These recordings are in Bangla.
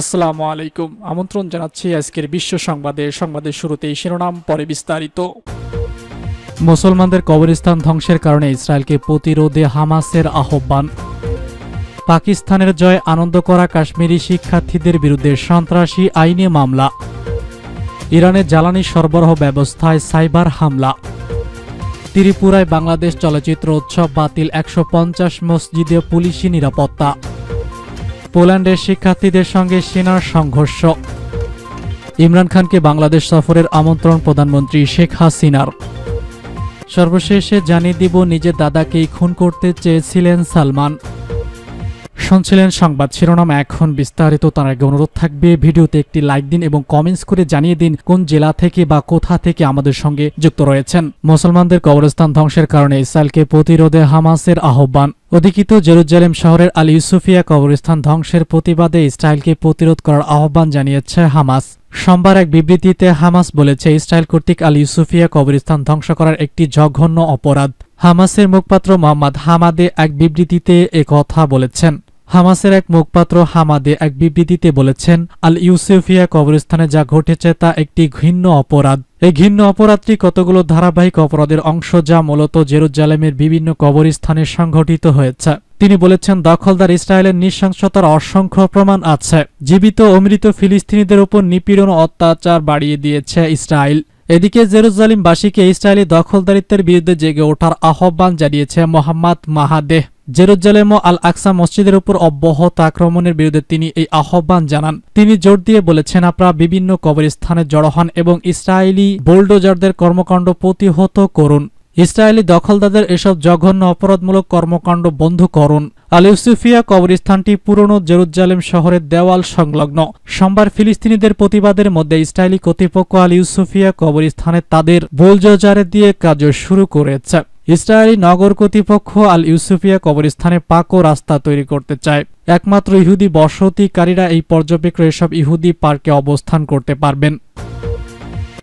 আসসালামু আলাইকুম আমন্ত্রণ জানাচ্ছি আজকের বিশ্ব সংবাদে। সংবাদের শুরুতেই শিরোনাম, পরে বিস্তারিত। মুসলমানদের কবরস্থান ধ্বংসের কারণে ইসরায়েলকে প্রতিরোধে হামাসের আহ্বান। পাকিস্তানের জয় আনন্দ করা কাশ্মীরি শিক্ষার্থীদের বিরুদ্ধে সন্ত্রাসী আইনে মামলা। ইরানের জ্বালানি সরবরাহ ব্যবস্থায় সাইবার হামলা। ত্রিপুরায় বাংলাদেশ চলচ্চিত্র উৎসব বাতিল, ১৫০ মসজিদে পুলিশি নিরাপত্তা। পোল্যান্ডের শিক্ষার্থীদের সঙ্গে সেনার সংঘর্ষ। ইমরান খানকে বাংলাদেশ সফরের আমন্ত্রণ প্রধানমন্ত্রী শেখ হাসিনার। সর্বশেষে জানিয়ে দিব, নিজের দাদাকেই খুন করতে চেয়েছিলেন সালমান। শুনছিলেন সংবাদ শিরোনাম, এখন বিস্তারিত। তার আগে অনুরোধ থাকবে, ভিডিওতে একটি লাইক দিন এবং কমেন্টস করে জানিয়ে দিন কোন জেলা থেকে বা কোথা থেকে আমাদের সঙ্গে যুক্ত রয়েছেন। মুসলমানদের কবরস্থান ধ্বংসের কারণে ইসরায়েলকে প্রতিরোধে হামাসের আহ্বান। অধিকৃত জেরুজালেম শহরের আল ইউসুফিয়া কবরস্থান ধ্বংসের প্রতিবাদে ইসরায়েলকে প্রতিরোধ করার আহ্বান জানিয়েছে হামাস। সোমবার এক বিবৃতিতে হামাস বলেছে, ইসরায়েল কর্তৃক আল ইউসুফিয়া কবরস্থান ধ্বংস করার একটি জঘন্য অপরাধ। হামাসের মুখপাত্র মোহাম্মদ হামাদে এক বিবৃতিতে একথা বলেছেন। হামাসের এক মুখপাত্র হামাদে এক বিবৃতিতে বলেছেন, আল ইউসুফিয়া কবরস্থানে যা ঘটেছে তা একটি ঘৃণ্য অপরাধ। এই ঘৃণ্য অপরাধটি কতগুলো ধারাবাহিক অপরাধের অংশ যা মূলত জেরুজালেমের বিভিন্ন কবরস্থানে সংঘটিত হয়েছে। তিনি বলেছেন, দখলদার ইসরায়েলের নৃশংসতার অসংখ্য প্রমাণ আছে। জীবিত ও মৃত ফিলিস্তিনিদের উপর নিপীড়ন ও অত্যাচার বাড়িয়ে দিয়েছে ইসরায়েল। এদিকে জেরুজালেমবাসীকে ইসরায়েলি দখলদারিত্বের বিরুদ্ধে জেগে ওঠার আহ্বান জানিয়েছে মোহাম্মদ মাহাদেহ। জেরুজালেম ও আল আকসা মসজিদের উপর অব্যাহত আক্রমণের বিরুদ্ধে তিনি এই আহ্বান জানান। তিনি জোর দিয়ে বলেছেন, আপনারা বিভিন্ন কবরস্থানে জড়ো হন এবং ইসরায়েলি বোলডোজারদের কর্মকাণ্ড প্রতিহত করুন। ইসরায়েলি দখলদারদের এসব জঘন্য অপরাধমূলক কর্মকাণ্ড বন্ধ করুন। আল ইউসুফিয়া কবরস্থানটি পুরনো জেরুজালেম শহরের দেওয়াল সংলগ্ন। সোমবার ফিলিস্তিনিদের প্রতিবাদের মধ্যে ইসরায়েলি কর্তৃপক্ষ আল ইউসুফিয়া কবরস্থানে তাদের বোলডোজার দিয়ে কাজ শুরু করেছে। ইসরায়েলি নগর কর্তৃপক্ষ আল ইউসুফিয়া কবরস্থানে পাকা রাস্তা তৈরি করতে চায়। একমাত্র ইহুদি বসতিকারীরা এই পর্যবেক্ষণ এসব ইহুদি পার্কে অবস্থান করতে পারবেন।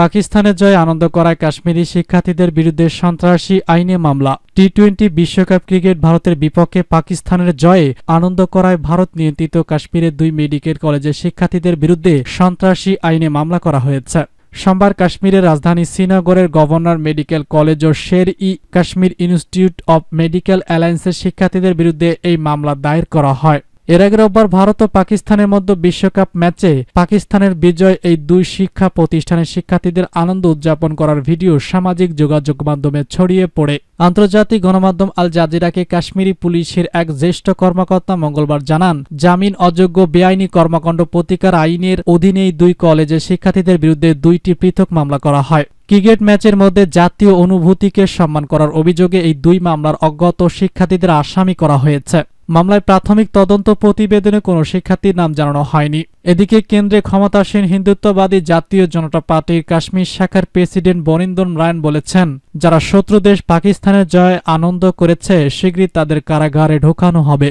পাকিস্তানের জয় আনন্দ করায় কাশ্মীরি শিক্ষার্থীদের বিরুদ্ধে সন্ত্রাসী আইনে মামলা। টি-20 বিশ্বকাপ ক্রিকেট ভারতের বিপক্ষে পাকিস্তানের জয়ে আনন্দ করায় ভারত নিয়ন্ত্রিত কাশ্মীরের 2 মেডিকেল কলেজের শিক্ষার্থীদের বিরুদ্ধে সন্ত্রাসী আইনে মামলা করা হয়েছে। সোমবার কাশ্মীরের রাজধানী শ্রীনগরের গভর্নর মেডিকেল কলেজ ও শের ই কাশ্মীর ইনস্টিটিউট অব মেডিকেল অ্যালায়েন্সের শিক্ষার্থীদের বিরুদ্ধে এই মামলা দায়ের করা হয়। এর আগে রোববার ভারত ও পাকিস্তানের মধ্যে বিশ্বকাপ ম্যাচে পাকিস্তানের বিজয় এই 2 শিক্ষা প্রতিষ্ঠানের শিক্ষার্থীদের আনন্দ উদযাপন করার ভিডিও সামাজিক যোগাযোগ মাধ্যমে ছড়িয়ে পড়ে। আন্তর্জাতিক গণমাধ্যম আল জাজিরাকে কাশ্মীরি পুলিশের এক জ্যেষ্ঠ কর্মকর্তা মঙ্গলবার জানান, জামিন অযোগ্য বেআইনি কর্মকাণ্ড প্রতিকার আইনের অধীনে 2 কলেজের শিক্ষার্থীদের বিরুদ্ধে 2টি পৃথক মামলা করা হয়। ক্রিকেট ম্যাচের মধ্যে জাতীয় অনুভূতিকে সম্মান করার অভিযোগে এই 2 মামলার অজ্ঞাত শিক্ষার্থীদের আসামি করা হয়েছে। মামলায় প্রাথমিক তদন্ত প্রতিবেদনে কোনো শিক্ষার্থীর নাম জানানো হয়নি। এদিকে কেন্দ্রে ক্ষমতাসীন হিন্দুত্ববাদী জাতীয় জনতা পার্টির কাশ্মীর শাখার প্রেসিডেন্ট বনিন্দন রায়ন বলেছেন, যারা শত্রু দেশ পাকিস্তানের জয় আনন্দ করেছে শীঘ্রই তাদের কারাগারে ঢোকানো হবে।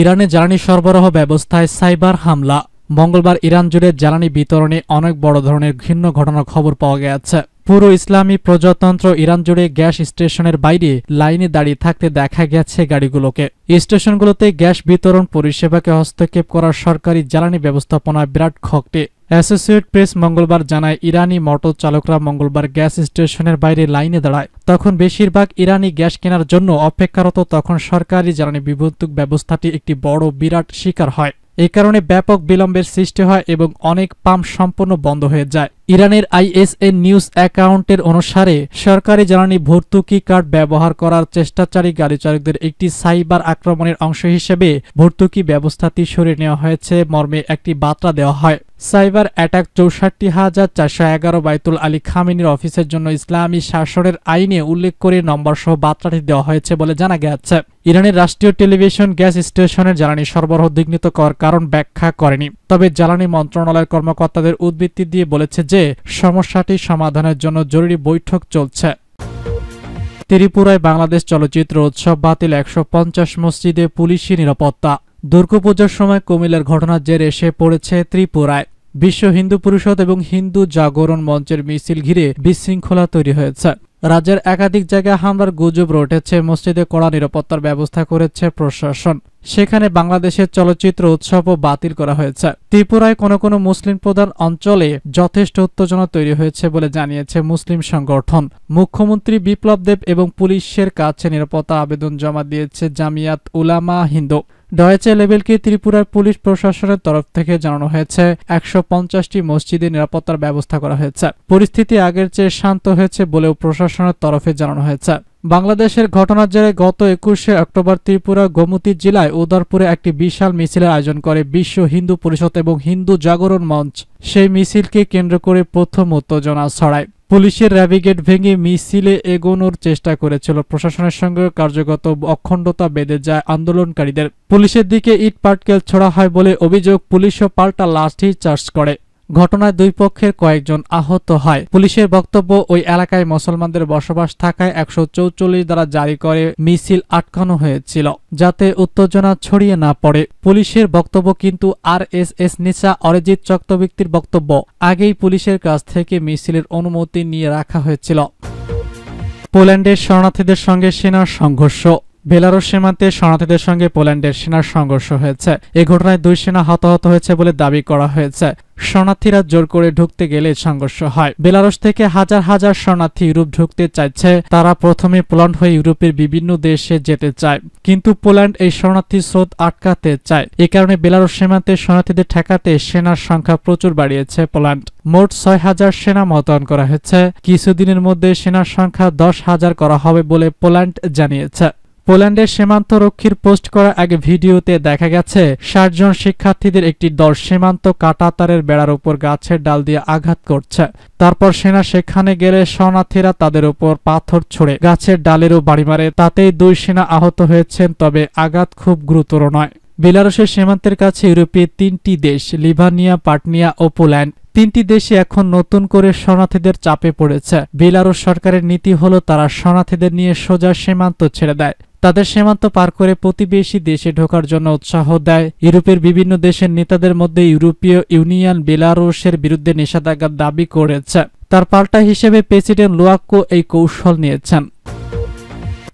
ইরানে জ্বালানি সরবরাহ ব্যবস্থায় সাইবার হামলা। মঙ্গলবার ইরান জুড়ে জ্বালানি বিতরণে অনেক বড় ধরনের ঘৃণ্য ঘটনার খবর পাওয়া গেছে। পুরো ইসলামী প্রজাতন্ত্র ইরান জুড়ে গ্যাস স্টেশনের বাইরে লাইনে দাঁড়িয়ে থাকতে দেখা গেছে গাড়িগুলোকে। স্টেশনগুলোতে গ্যাস বিতরণ পরিষেবাকে হস্তক্ষেপ করার সরকারি জ্বালানি ব্যবস্থাপনায় বিরাট খকটে। অ্যাসোসিয়েট প্রেস মঙ্গলবার জানায়, ইরানি মোটর চালকরা মঙ্গলবার গ্যাস স্টেশনের বাইরে লাইনে দাঁড়ায়। তখন বেশিরভাগ ইরানি গ্যাস কেনার জন্য অপেক্ষারত। তখন সরকারি জ্বালানি বিদ্যুৎ ব্যবস্থাটি একটি বড় বিরাট শিকার হয়। এই কারণে ব্যাপক বিলম্বের সৃষ্টি হয় এবং অনেক পাম্প সম্পূর্ণ বন্ধ হয়ে যায়। ইরানের ISN নিউজ অ্যাকাউন্টের অনুসারে সরকারি জ্বালানি ভর্তুকি কার্ড ব্যবহার করার চেষ্টাচারী গাড়িচালকদের একটি সাইবার আক্রমণের অংশ হিসেবে ভর্তুকি ব্যবস্থাটি সরিয়ে নেওয়া হয়েছে মর্মে একটি বার্তা দেওয়া হয়। সাইবার অ্যাটাক ৬৪,৪১১ বাইতুল আলী খামেনির অফিসের জন্য ইসলামী শাসনের আইনে উল্লেখ করে নম্বর সহ বার্তাটি দেওয়া হয়েছে বলে জানা গেছে। ইরানের রাষ্ট্রীয় টেলিভিশন গ্যাস স্টেশনের জ্বালানি সরবরাহ বিঘ্নিত করার কারণ ব্যাখ্যা করেনি, তবে জ্বালানি মন্ত্রণালয়ের কর্মকর্তাদের উদ্ধৃতি দিয়ে বলেছে যে সমস্যাটি সমাধানের জন্য জরুরি বৈঠক চলছে। ত্রিপুরায় বাংলাদেশ চলচ্চিত্র উৎসব বাতিল, ১৫০ মসজিদে পুলিশি নিরাপত্তা। দুর্গাপূজার সময় কুমিল্লার ঘটনার জেরে এসে পড়েছে ত্রিপুরায়। বিশ্ব হিন্দু পরিষদ এবং হিন্দু জাগরণ মঞ্চের মিছিল ঘিরে বিশৃঙ্খলা তৈরি হয়েছে। राज्येर एकाधिक जायगाय हामलार गुजब रोटेছে। मस्जिदे कड़ा निरापत्तार व्यवस्था करेছে प्रशासन। সেখানে বাংলাদেশের চলচ্চিত্র উৎসব বাতিল করা হয়েছে। ত্রিপুরায় কোন কোন মুসলিম প্রধান অঞ্চলে যথেষ্ট উত্তেজনা তৈরি হয়েছে বলে জানিয়েছে মুসলিম সংগঠন। মুখ্যমন্ত্রী বিপ্লব দেব এবং পুলিশের কাছে নিরাপত্তা আবেদন জমা দিয়েছে জামিয়াত উলামা হিন্দ। ডয়েচে লেভেলকে ত্রিপুরার পুলিশ প্রশাসনের তরফ থেকে জানানো হয়েছে ১৫০টি মসজিদে নিরাপত্তার ব্যবস্থা করা হয়েছে। পরিস্থিতি আগের চেয়ে শান্ত হয়েছে বলেও প্রশাসনের তরফে জানানো হয়েছে। বাংলাদেশের ঘটনার জেরে গত ২১শে অক্টোবর ত্রিপুরা গোমতী জেলায় উদয়পুরে একটি বিশাল মিছিলের আয়োজন করে বিশ্ব হিন্দু পরিষদ এবং হিন্দু জাগরণ মঞ্চ। সেই মিছিলকে কেন্দ্র করে প্রথম উত্তেজনা ছড়ায়। পুলিশের র‍্যাবি গেট ভেঙে মিছিলে এগোনোর চেষ্টা করেছিল। প্রশাসনের সঙ্গে কার্যগত অখণ্ডতা বেঁধে যায় আন্দোলনকারীদের। পুলিশের দিকে ইট পাটকেল ছোড়া হয় বলে অভিযোগ। পুলিশও পাল্টা লাঠি চার্জ করে। ঘটনায় দুই পক্ষের কয়েকজন আহত হয়। পুলিশের বক্তব্য, ওই এলাকায় মুসলমানদের বসবাস থাকায় ১৪৪ দ্বারা জারি করে মিছিল আটকানো হয়েছিল যাতে উত্তেজনা ছড়িয়ে না পড়ে। পুলিশের বক্তব্য কিন্তু RSS নেতা অরিজিৎ চক্রবর্তীর বক্তব্য, আগেই পুলিশের কাছ থেকে মিছিলের অনুমতি নিয়ে রাখা হয়েছিল। পোল্যান্ডের শরণার্থীদের সঙ্গে সেনার সংঘর্ষ। বেলারুশ সীমান্তে শরণার্থীদের সঙ্গে পোল্যান্ডের সেনার সংঘর্ষ হয়েছে। এ ঘটনায় 2 সেনা হতাহত হয়েছে বলে দাবি করা হয়েছে। শরণার্থীরা জোর করে ঢুকতে গেলে সংঘর্ষ হয়। বেলারুশ থেকে হাজার হাজার শরণার্থী ইউরোপ ঢুকতে চাইছে। তারা প্রথমে পোল্যান্ড হয়ে ইউরোপের বিভিন্ন দেশে যেতে চায়, কিন্তু পোল্যান্ড এই শরণার্থী স্রোত আটকাতে চায়। এ কারণে বেলারুশ সীমান্তে শরণার্থীদের ঠেকাতে সেনার সংখ্যা প্রচুর বাড়িয়েছে পোল্যান্ড। মোট ৬০০০ সেনা মোতায়েন করা হয়েছে। কিছুদিনের মধ্যে সেনার সংখ্যা ১০,০০০ করা হবে বলে পোল্যান্ড জানিয়েছে। পোল্যান্ডের সীমান্তরক্ষীর পোস্ট করা এক ভিডিওতে দেখা গেছে ৬০ জন শিক্ষার্থীদের একটি দল সীমান্ত কাঁটাতারের বেড়ার উপর গাছের ডাল দিয়ে আঘাত করছে। তারপর সেনা সেখানে গেলে শরণার্থীরা তাদের উপর পাথর ছুড়ে গাছের ডালেরও বাড়ি মারে। তাতেই 2 সেনা আহত হয়েছেন, তবে আঘাত খুব গুরুতর নয়। বেলারুশের সীমান্তের কাছে ইউরোপীয় 3টি দেশ লিভানিয়া, পাটনিয়া ও পোল্যান্ড। 3টি দেশে এখন নতুন করে শরণার্থীদের চাপে পড়েছে। বেলারুশ সরকারের নীতি হলো তারা শরণার্থীদের নিয়ে সোজা সীমান্ত ছেড়ে দেয়, তাদের সীমান্ত পার করে প্রতিবেশী দেশে ঢোকার জন্য উৎসাহ দেয়। ইউরোপের বিভিন্ন দেশের নেতাদের মধ্যে ইউরোপীয় ইউনিয়ন বেলারুশের বিরুদ্ধে নিষেধাজ্ঞার দাবি করেছে। তার পাল্টা হিসেবে প্রেসিডেন্ট লুকাশেঙ্কো এই কৌশল নিয়েছেন।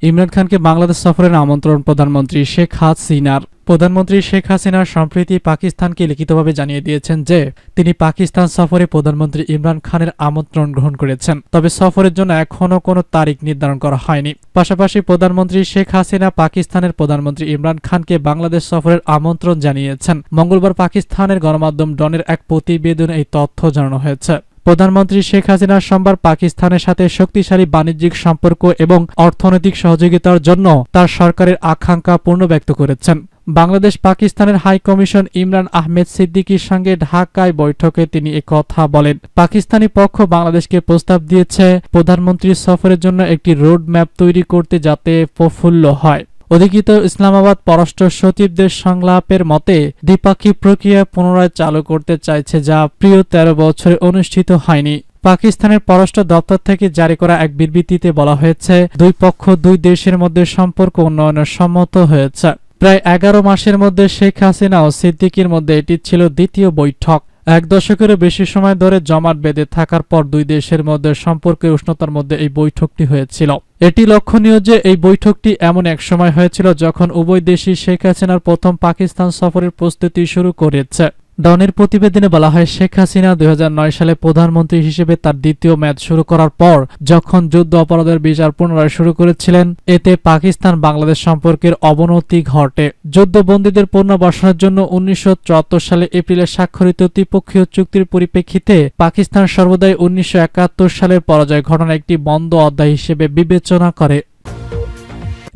ইমরান খানকে বাংলাদেশ সফরের আমন্ত্রণ প্রধানমন্ত্রী শেখ হাসিনার। প্রধানমন্ত্রী শেখ হাসিনা সম্প্রতি পাকিস্তানকে লিখিতভাবে জানিয়ে দিয়েছেন যে তিনি পাকিস্তান সফরে প্রধানমন্ত্রী ইমরান খানের আমন্ত্রণ গ্রহণ করেছেন, তবে সফরের জন্য এখনও কোনো তারিখ নির্ধারণ করা হয়নি। পাশাপাশি প্রধানমন্ত্রী শেখ হাসিনা পাকিস্তানের প্রধানমন্ত্রী ইমরান খানকে বাংলাদেশ সফরের আমন্ত্রণ জানিয়েছেন। মঙ্গলবার পাকিস্তানের গণমাধ্যম ডনের এক প্রতিবেদনে এই তথ্য জানানো হয়েছে। প্রধানমন্ত্রী শেখ হাসিনা সোমবার পাকিস্তানের সাথে শক্তিশালী বাণিজ্যিক সম্পর্ক এবং অর্থনৈতিক সহযোগিতার জন্য তার সরকারের আকাঙ্ক্ষা পুনর্ব্যক্ত করেছেন। বাংলাদেশ পাকিস্তানের হাই কমিশন ইমরান আহমেদ সিদ্দিকীর সঙ্গে ঢাকায় বৈঠকে তিনি একথা বলেন। পাকিস্তানি পক্ষ বাংলাদেশকে প্রস্তাব দিয়েছে প্রধানমন্ত্রী সফরের জন্য একটি রোড ম্যাপ তৈরি করতে যাতে প্রফুল্ল হয়। অধিকৃত ইসলামাবাদ পররাষ্ট্র সচিবদের সংলাপের মতে দ্বিপাক্ষিক প্রক্রিয়া পুনরায় চালু করতে চাইছে, যা প্রিয় ১৩ বছরে অনুষ্ঠিত হয়নি। পাকিস্তানের পররাষ্ট্র দপ্তর থেকে জারি করা এক বিবৃতিতে বলা হয়েছে দুই পক্ষ দুই দেশের মধ্যে সম্পর্ক উন্নয়নে সম্মত হয়েছে। প্রায় 11 মাসের মধ্যে শেখ হাসিনা ও সিদ্দিকীর মধ্যে এটি ছিল দ্বিতীয় বৈঠক। 1 দশকেরও বেশি সময় ধরে জমাট বেঁধে থাকার পর দুই দেশের মধ্যে সম্পর্কের উষ্ণতার মধ্যে এই বৈঠকটি হয়েছিল। এটি লক্ষণীয় যে এই বৈঠকটি এমন এক সময় হয়েছিল যখন উভয় দেশই শেখ হাসিনার প্রথম পাকিস্তান সফরের প্রস্তুতি শুরু করেছে। ডনের প্রতিবেদনে বলা হয় শেখ হাসিনা ২০০৯ সালে প্রধানমন্ত্রী হিসেবে তার দ্বিতীয় মেয়াদ শুরু করার পর যখন যুদ্ধ অপরাধের বিচার পুনরায় শুরু করেছিলেন, এতে পাকিস্তান বাংলাদেশ সম্পর্কের অবনতি ঘটে। যুদ্ধবন্দীদের পুনর্বাসনের জন্য ১৯৭৪ সালে এপ্রিলে স্বাক্ষরিত দ্বিপক্ষীয় চুক্তির পরিপ্রেক্ষিতে পাকিস্তান সর্বদাই ১৯৭১ সালের পরাজয় ঘটনা একটি বন্ধ অধ্যায় হিসেবে বিবেচনা করে।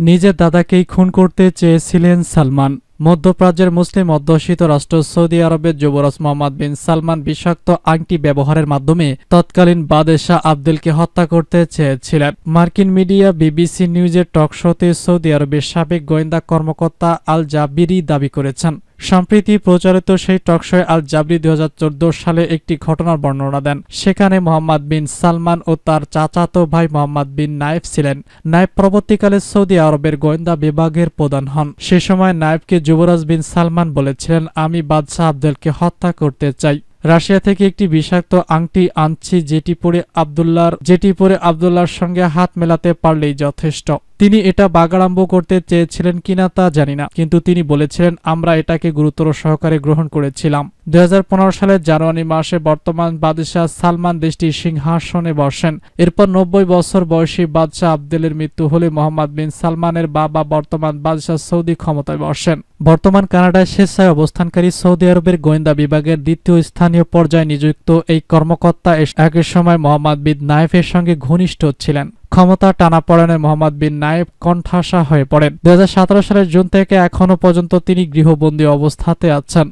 নিজের দাদাকেই খুন করতে চেয়েছিলেন সালমান। মধ্যপ্রাচ্যের মুসলিম অধ্যুষিত রাষ্ট্র সৌদি আরবের যুবরাজ মোহাম্মদ বিন সালমান বিষাক্ত আংটি ব্যবহারের মাধ্যমে তৎকালীন বাদশাহ আবদুলকে হত্যা করতে চেয়েছিলেন। মার্কিন মিডিয়া BBC নিউজের টক শোতে সৌদি আরবের সাবেক গোয়েন্দা কর্মকর্তা আল জাবিরি দাবি করেছেন। সম্প্রতি প্রচারিত সেই টকশোয়ে আল জাবরি ২০১৪ সালে একটি ঘটনার বর্ণনা দেন। সেখানে মোহাম্মদ বিন সালমান ও তার চাচাতো ভাই মোহাম্মদ বিন নায়েফ ছিলেন। নায়েফ পরবর্তীকালে সৌদি আরবের গোয়েন্দা বিভাগের প্রধান হন। সে সময় নায়েফকে যুবরাজ বিন সালমান বলেছিলেন, আমি বাদশাহ আবদুলকে হত্যা করতে চাই। রাশিয়া থেকে একটি বিষাক্ত আংটি আনছি যেটি পরে আব্দুল্লাহর সঙ্গে হাত মেলাতে পারলেই যথেষ্ট। তিনি এটা বাগাড়াম্ব করতে চেয়েছিলেন কিনা তা জানি না, কিন্তু তিনি বলেছিলেন আমরা এটাকে গুরুতর সহকারে গ্রহণ করেছিলাম। 2015 সালের জানুয়ারি মাসে বর্তমান বাদশাহ সালমান দেশটির সিংহাসনে বসেন। এরপর 90 বছর বয়সী বাদশাহ আবদেলের মৃত্যু হলে মোহাম্মদ বিন সালমানের বাবা বর্তমান বাদশাহ সৌদি ক্ষমতায় বসেন। বর্তমান কানাডায় স্বেচ্ছায় অবস্থানকারী সৌদি আরবের গোয়েন্দা বিভাগের দ্বিতীয় স্থানীয় পর্যায়ে নিযুক্ত এই কর্মকর্তা একের সময় মোহাম্মদ বিন নায়েফের সঙ্গে ঘনিষ্ঠ ছিলেন। ক্ষমতা টানাপড়ানে মোহাম্মদ বিন নায়েফ কণ্ঠাসা হয়ে পড়েন। 2017 সালের জুন থেকে এখনো পর্যন্ত তিনি গৃহবন্দী অবস্থাতে আছেন।